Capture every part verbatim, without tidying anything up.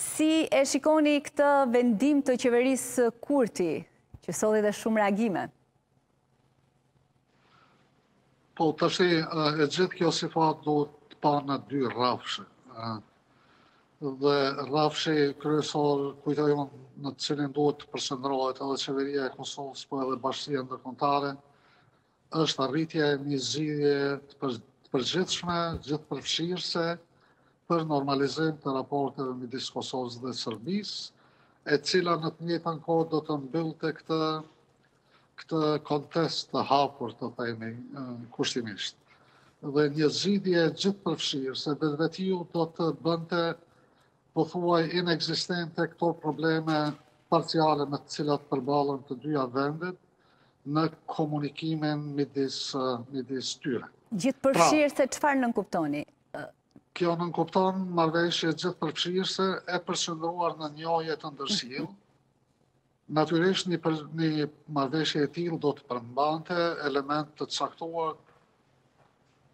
Si e shikoni këtë vendim të qeverisë Kurti, që solli dhe shumë reagime? Po, tash e gjithë kjo sifat duhet pa në dy rrafshe. Dhe rrafshi kryesor kujtojon në të cilin duhet të përshëndrohet edhe qeveria e Kosovës, po edhe bashkia ndërkombëtare, është arritja e një zgjidhje të përgjithshme, gjithëpërfshirëse, për normalizim të raporteve midis Kosovës dhe Serbisë, e cila në të njëjtën kohë do të mbyllte këtë këtë kontest të hapur, të themi kushtimisht. Dhe një zgjidhje gjithëpërfshirëse vetvetiu do të bënte pothuaj inekzistente këto probleme parciale me të cilat përballen të dyja vendet në komunikimin midis midis tyre. Gjithëpërfshirëse çfarë nënkuptoni? Kjo nënkupton marrëveshje gjithëpërfshirëse e përqendruar në njohje të ndërsjellë. Natyrisht një marrëveshje e tillë do të përmbante elemente të caktuar,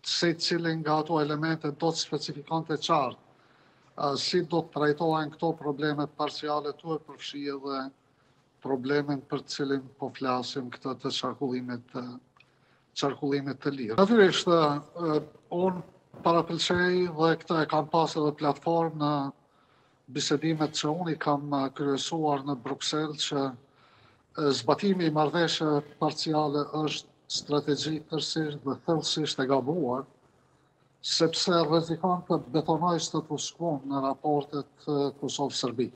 secili nga ato elemente do të specifikonte qartë si do të trajtohen këto probleme parciale të përfshirë dhe problemin për cilin po flasim këtë të qarkullimit qarkullimit të lirë. Natyrisht unë para pëlqej dhe këta e kam pasë edhe platformë në bisedimet që unë i kam kryesuar në Bruxelles që zbatimi i marrëveshjeve parciale është strategji tërësisht dhe thellësisht e gabuar, sepse rrezikon të betonojë status quo në raportet Kosovë-Serbi.